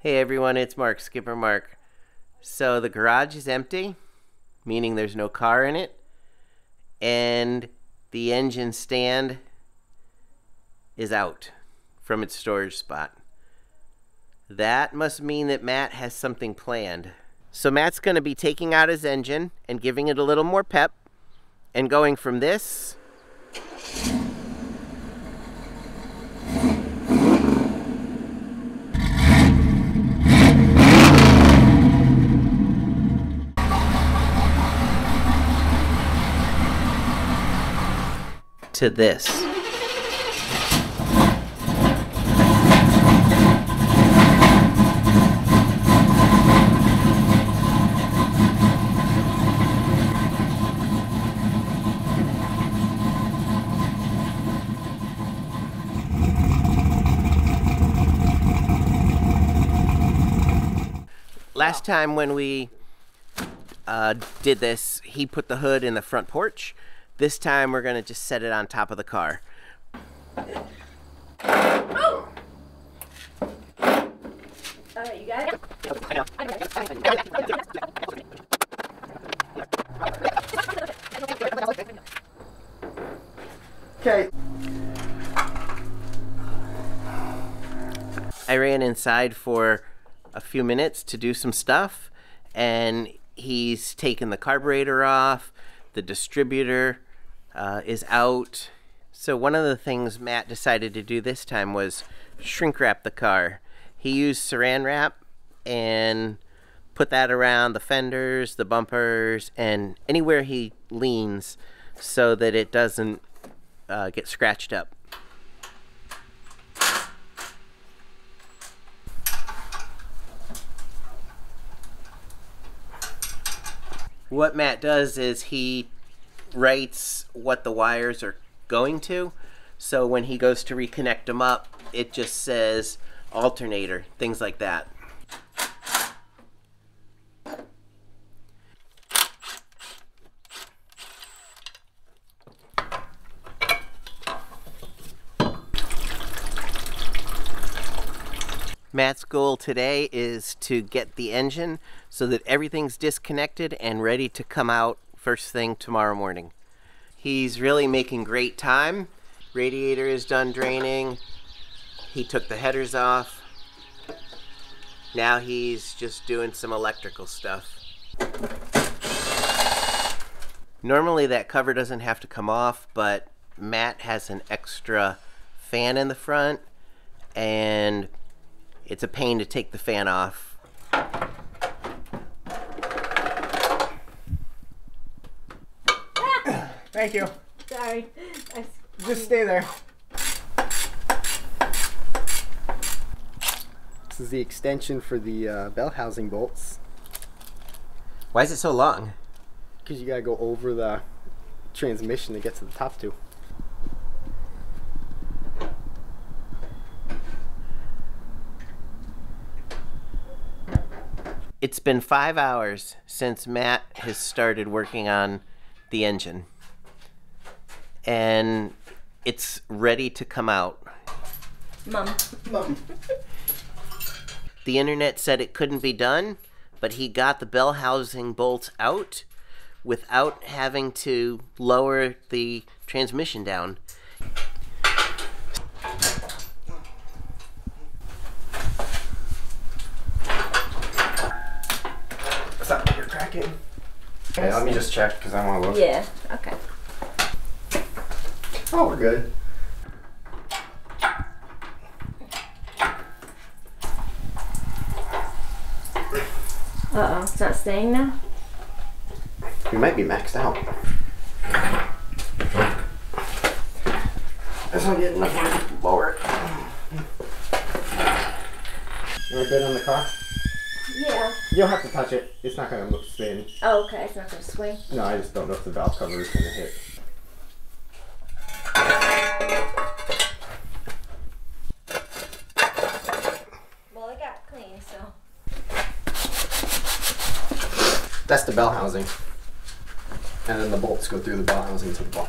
Hey everyone, it's Mark, Skipper Mark. So the garage is empty, meaning there's no car in it, and the engine stand is out from its storage spot. That must mean that Matt has something planned. So Matt's going to be taking out his engine and giving it a little more pep and going from this to this. Last time when we did this, he put the hood in the front porch. This time we're gonna just set it on top of the car. Oh! All right, you got it? Okay. I ran inside for a few minutes to do some stuff, and he's taken the carburetor off, the distributor is out. So one of the things Matt decided to do this time was shrink wrap the car. He used Saran wrap and put that around the fenders, the bumpers, and anywhere he leans so that it doesn't get scratched up. What Matt does is he writes what the wires are going to, so when he goes to reconnect them up, it just says alternator, things like that. Matt's goal today is to get the engine so that everything's disconnected and ready to come out first thing tomorrow morning. He's really making great time. Radiator is done draining. He took the headers off. Now he's just doing some electrical stuff. Normally that cover doesn't have to come off, but Matt has an extra fan in the front, and it's a pain to take the fan off. Ah! Thank you. Sorry. Just stay there. This is the extension for the bell housing bolts. Why is it so long? Because you gotta go over the transmission to get to the top two. It's been 5 hours since Matt has started working on the engine, and it's ready to come out. Mom. The internet said it couldn't be done, but he got the bell housing bolts out without having to lower the transmission down. Okay, let me just check because I want to look. Yeah, okay. Oh, we're good. Uh-oh, it's not staying now? We might be maxed out. That's not getting enough room to lower it. We're good on the car? Yeah. You don't have to touch it. It's not going to spin. Oh, okay. It's not going to swing? No, I just don't know if the valve cover is going to hit. Well, it got clean, so... That's the bell housing. And then the bolts go through the bell housing to the ball.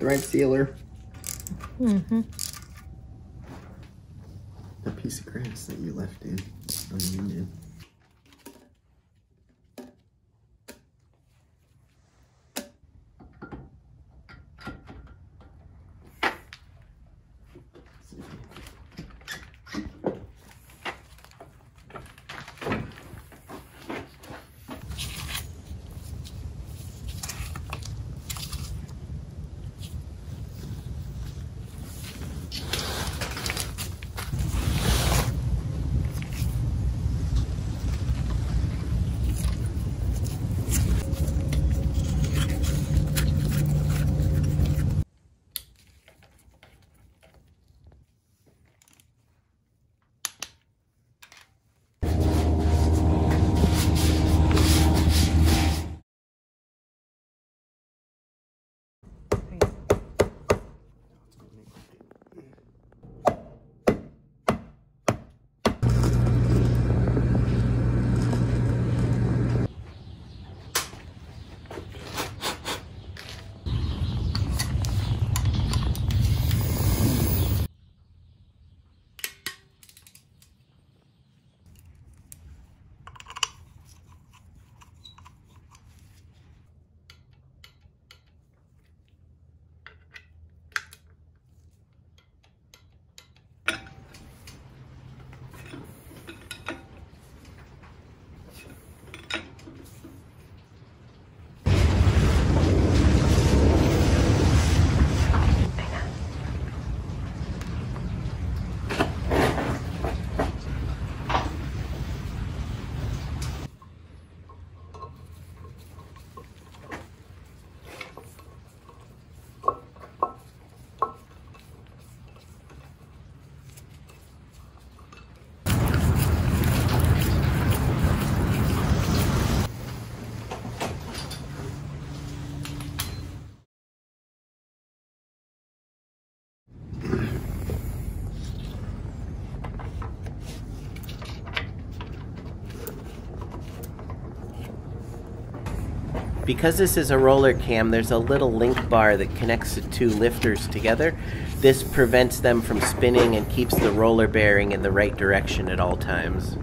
Thread sealer. Mm-hmm. The piece of grass that you left in. I mean, Because this is a roller cam, there's a little link bar that connects the two lifters together. This prevents them from spinning and keeps the roller bearing in the right direction at all times.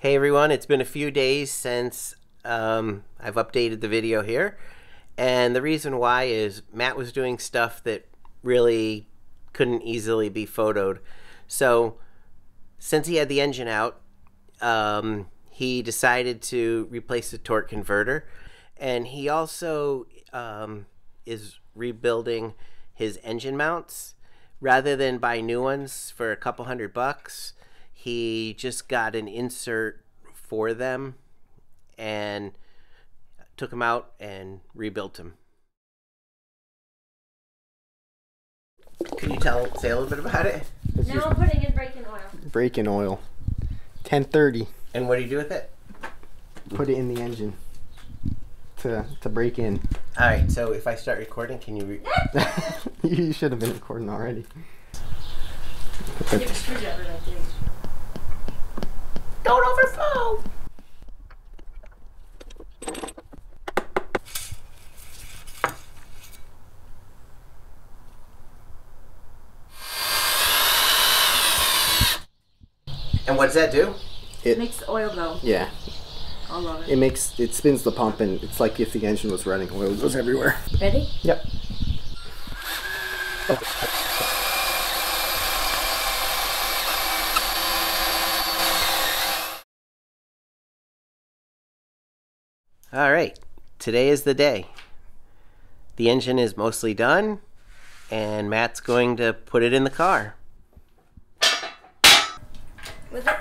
Hey everyone, it's been a few days since I've updated the video here, and the reason why is Matt was doing stuff that really couldn't easily be photoed. So since he had the engine out, he decided to replace the torque converter, and he also is rebuilding his engine mounts. Rather than buy new ones for a couple $100 bucks, he just got an insert for them and took them out and rebuilt them. Can you say a little bit about it? Now I'm putting in brake and oil. Brake and oil. 1030. And what do you do with it? Put it in the engine to brake in. All right, so if I start recording, can you... You should have been recording already. You have a screwdriver, I think. Don't overflow! And what does that do? It makes the oil go. Yeah. I love it. It spins the pump, and it's like if the engine was running, oil goes everywhere. Ready? Yep. Oh. All right, today is the day. The engine is mostly done, and Matt's going to put it in the car. With it.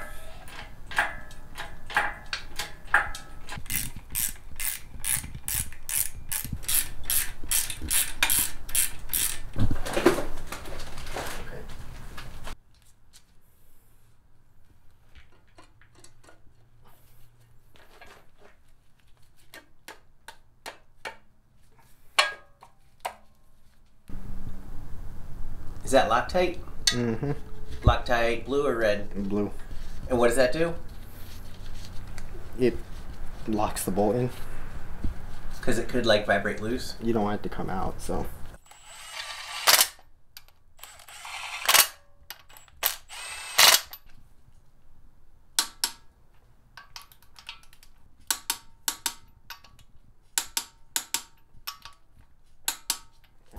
Is that Loctite? Mm-hmm. Loctite, blue or red? Blue. And what does that do? It locks the bolt in. Because it could like vibrate loose? You don't want it to come out, so.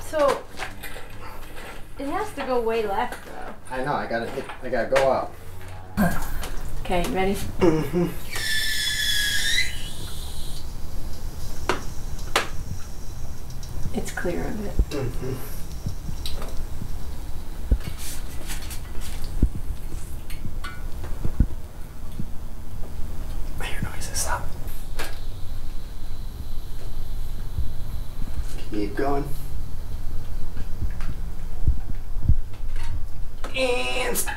So, it has to go way left, though. I know. I gotta go out. Okay, ready? Mm-hmm. It's clear of it. Mm-hmm. going. And stop.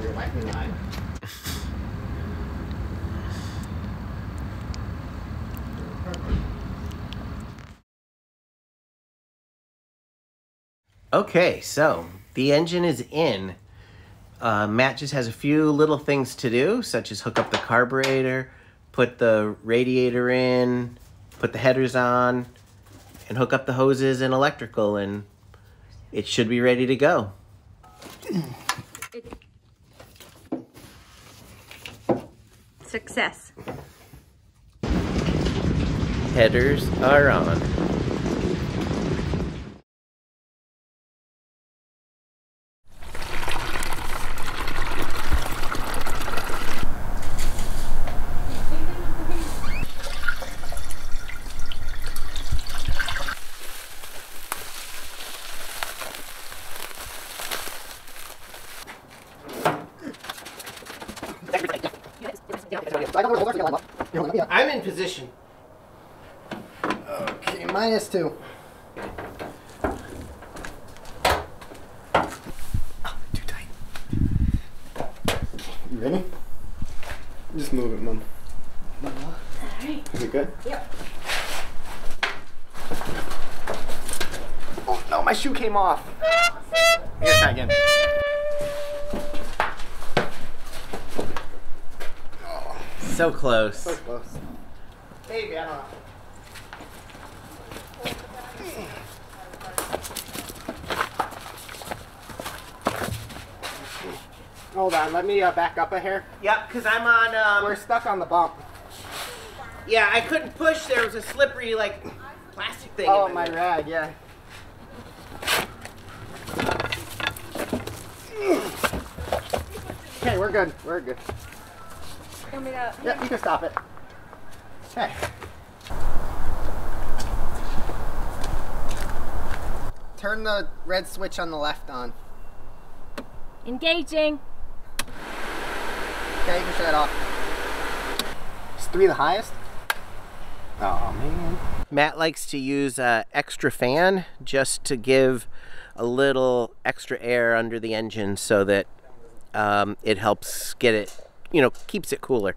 Your wife and I. Okay, so the engine is in. Matt just has a few little things to do, such as hook up the carburetor, put the radiator in, put the headers on, and hook up the hoses and electrical, and it should be ready to go. Success. Headers are on. I'm in position. Okay, -2. Oh, too tight. You ready? Just move it, Mom. All right. Is it good? Yep. Oh no, my shoe came off. Let's try again. So close. So close. Maybe, I don't know. Hold on, let me back up a hair. Yep, because I'm on... we're stuck on the bump. Yeah, I couldn't push. There was a slippery, like, plastic thing. Oh, in my rag, yeah. Okay, we're good. We're good. Yeah, you can stop it. Okay. Turn the red switch on the left on. Engaging. Okay, you can shut it off. Is 3 the highest? Oh man. Matt likes to use an extra fan just to give a little extra air under the engine so that it helps get it, you know, keeps it cooler.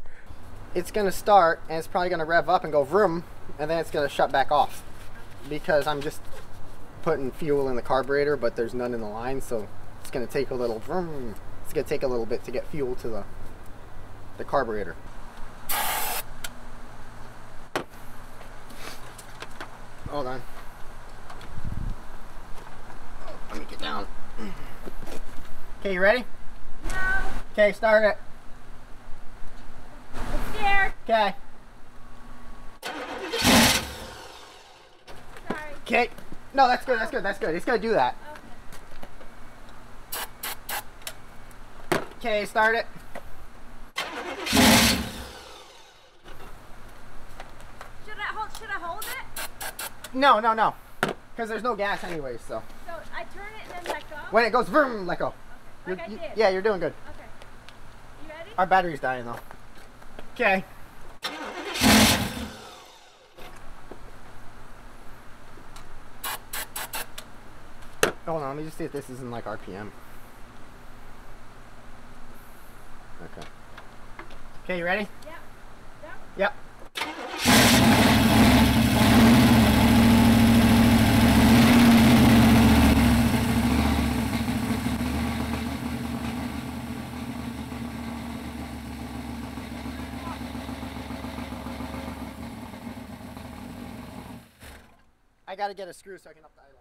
It's gonna start and it's probably gonna rev up and go vroom, and then it's gonna shut back off because I'm just putting fuel in the carburetor, but there's none in the line, so it's gonna take a little vroom. It's gonna take a little bit to get fuel to the carburetor. Hold on. Let me get down. Okay, you ready? No. Okay, start it. Okay. Sorry. Okay. No, that's good. That's good. That's good. It's gonna do that. Okay, start it. Should I hold it? No, no, no. Because there's no gas anyway, so. So I turn it and then let go. When it goes vroom, let go. Okay. Like I did. Yeah, you're doing good. Okay. You ready? Our battery's dying though. Okay. Hold on, let me just see if this isn't like RPM. Okay. Okay, you ready? Yep. I gotta get a screw so I can up the idle.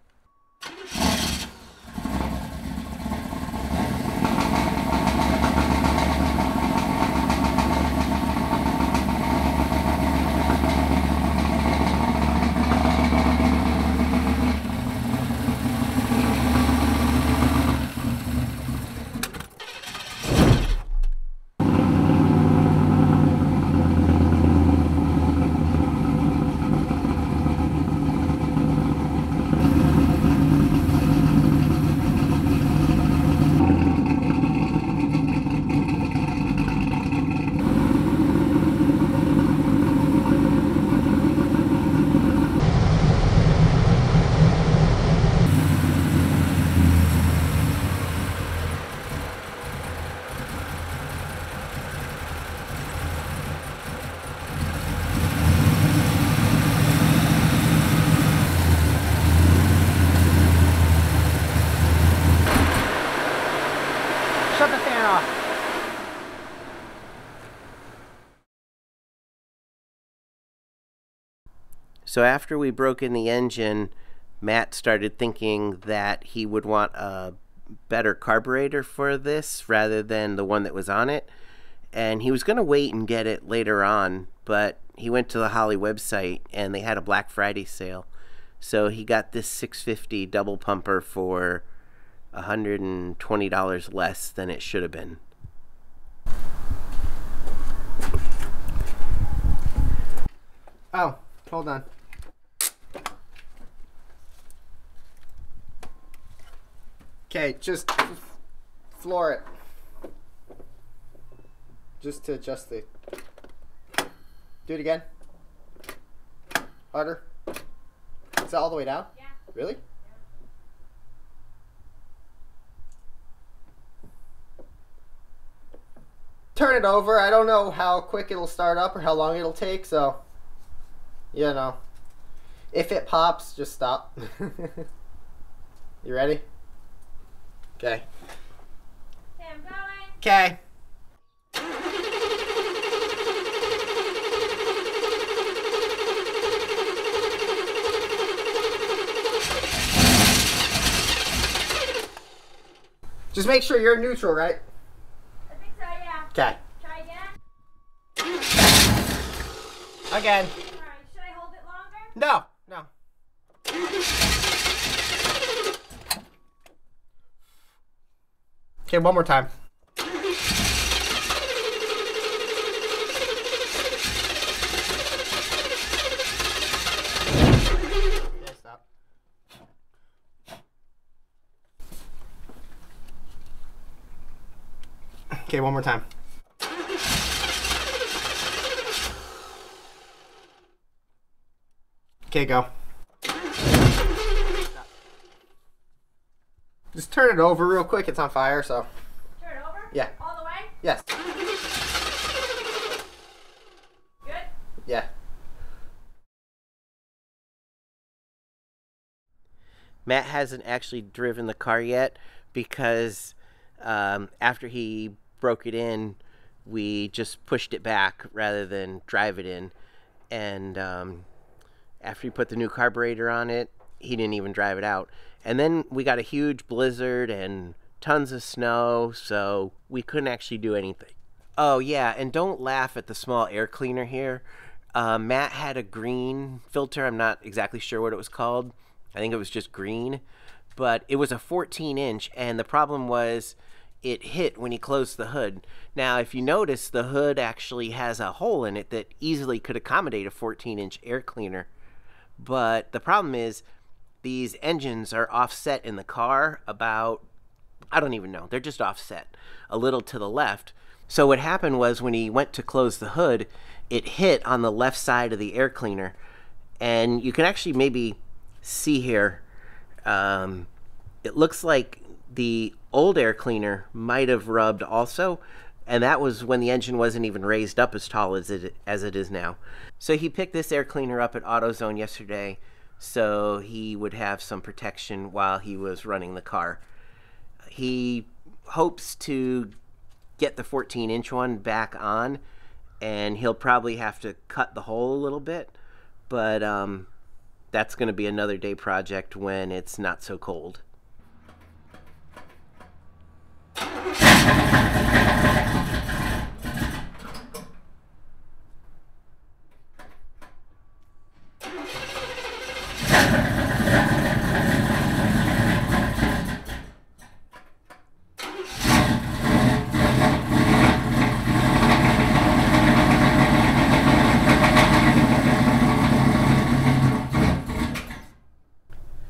So after we broke in the engine, Matt started thinking that he would want a better carburetor for this rather than the one that was on it. And he was going to wait and get it later on, but he went to the Holley website and they had a Black Friday sale. So he got this 650 double pumper for $120 less than it should have been. Oh, hold on. Okay, just floor it. Just to adjust the... Do it again. Harder. Is that all the way down? Yeah. Really? Yeah. Turn it over. I don't know how quick it'll start up or how long it'll take, so... You know. If it pops, just stop. You ready? Okay. Okay, I'm going. Okay. Just make sure you're neutral, right? I think so, yeah. Okay. Try again. Again. Alright, should I hold it longer? No, no. Okay, one more time. Okay, one more time. Okay, go. Stop. Just turn it over real quick. It's on fire, so. Turn it over? Yeah. All the way? Yes. Good? Yeah. Matt hasn't actually driven the car yet because after he broke it in, we just pushed it back rather than drive it in. And after he put the new carburetor on it, he didn't even drive it out. And then we got a huge blizzard and tons of snow, so we couldn't actually do anything. Oh yeah, and don't laugh at the small air cleaner here. Matt had a green filter. I'm not exactly sure what it was called. I think it was just green, but it was a 14-inch, and the problem was it hit when he closed the hood. Now, if you notice, the hood actually has a hole in it that easily could accommodate a 14-inch air cleaner. But the problem is these engines are offset in the car about, I don't even know, they're just offset a little to the left. So what happened was when he went to close the hood, it hit on the left side of the air cleaner. And you can actually maybe see here, it looks like the old air cleaner might have rubbed also, and that was when the engine wasn't even raised up as tall as it is now. So he picked this air cleaner up at AutoZone yesterday so he would have some protection while he was running the car. He hopes to get the 14-inch one back on, and he'll probably have to cut the hole a little bit, but that's going to be another day project when it's not so cold.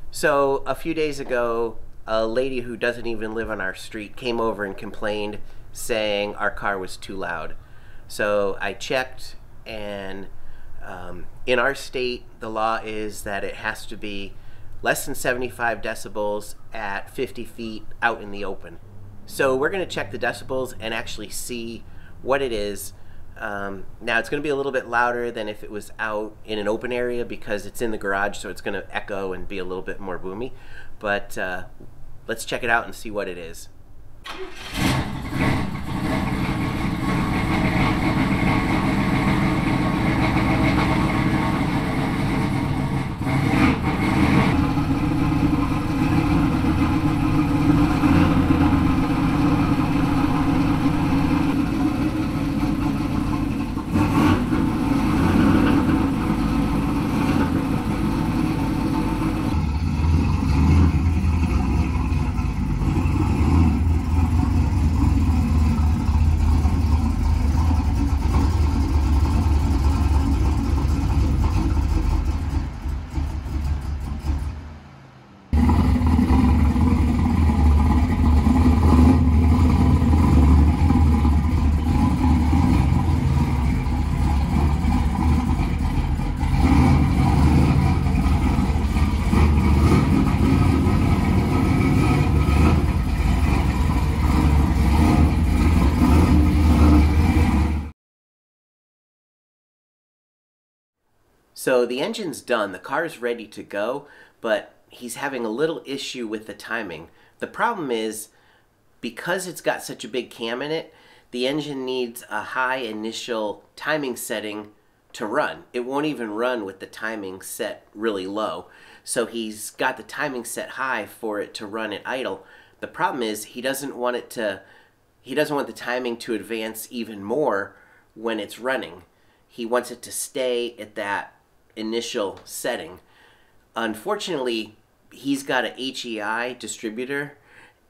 So a few days ago, a lady who doesn't even live on our street came over and complained saying our car was too loud. So I checked, and in our state, the law is that it has to be less than 75 decibels at 50 feet out in the open. So we're gonna check the decibels and actually see what it is. Now it's gonna be a little bit louder than if it was out in an open area because it's in the garage, so it's gonna echo and be a little bit more boomy, but let's check it out and see what it is. So the engine's done, the car's ready to go, but he's having a little issue with the timing. The problem is, because it's got such a big cam in it, the engine needs a high initial timing setting to run. It won't even run with the timing set really low. So he's got the timing set high for it to run at idle. The problem is he doesn't want the timing to advance even more when it's running. He wants it to stay at that initial setting. Unfortunately, he's got a HEI distributor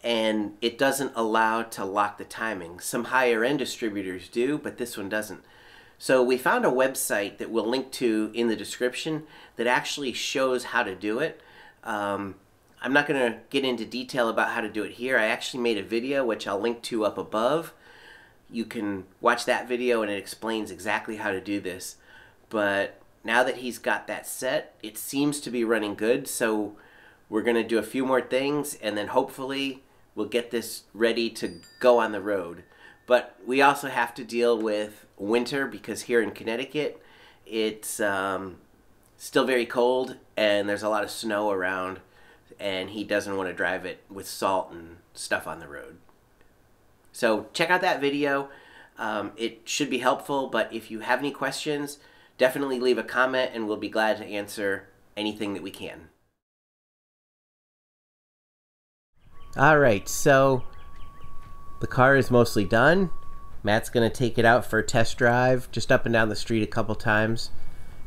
and it doesn't allow to lock the timing. Some higher end distributors do, but this one doesn't. So we found a website that we'll link to in the description that actually shows how to do it. I'm not going to get into detail about how to do it here. I actually made a video, which I'll link to up above. You can watch that video and it explains exactly how to do this. But now that he's got that set, it seems to be running good. So we're going to do a few more things and then hopefully we'll get this ready to go on the road. But we also have to deal with winter because here in Connecticut, it's still very cold and there's a lot of snow around, and he doesn't want to drive it with salt and stuff on the road. So check out that video. It should be helpful, but if you have any questions, definitely leave a comment and we'll be glad to answer anything that we can. All right, so the car is mostly done. Matt's gonna take it out for a test drive, just up and down the street a couple times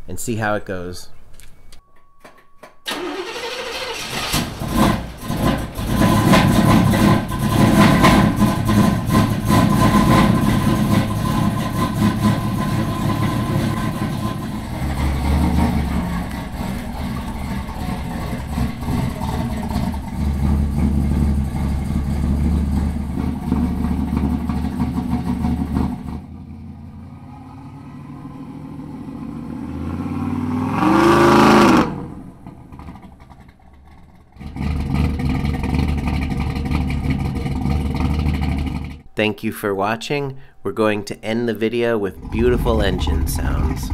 and see how it goes. Thank you for watching. We're going to end the video with beautiful engine sounds.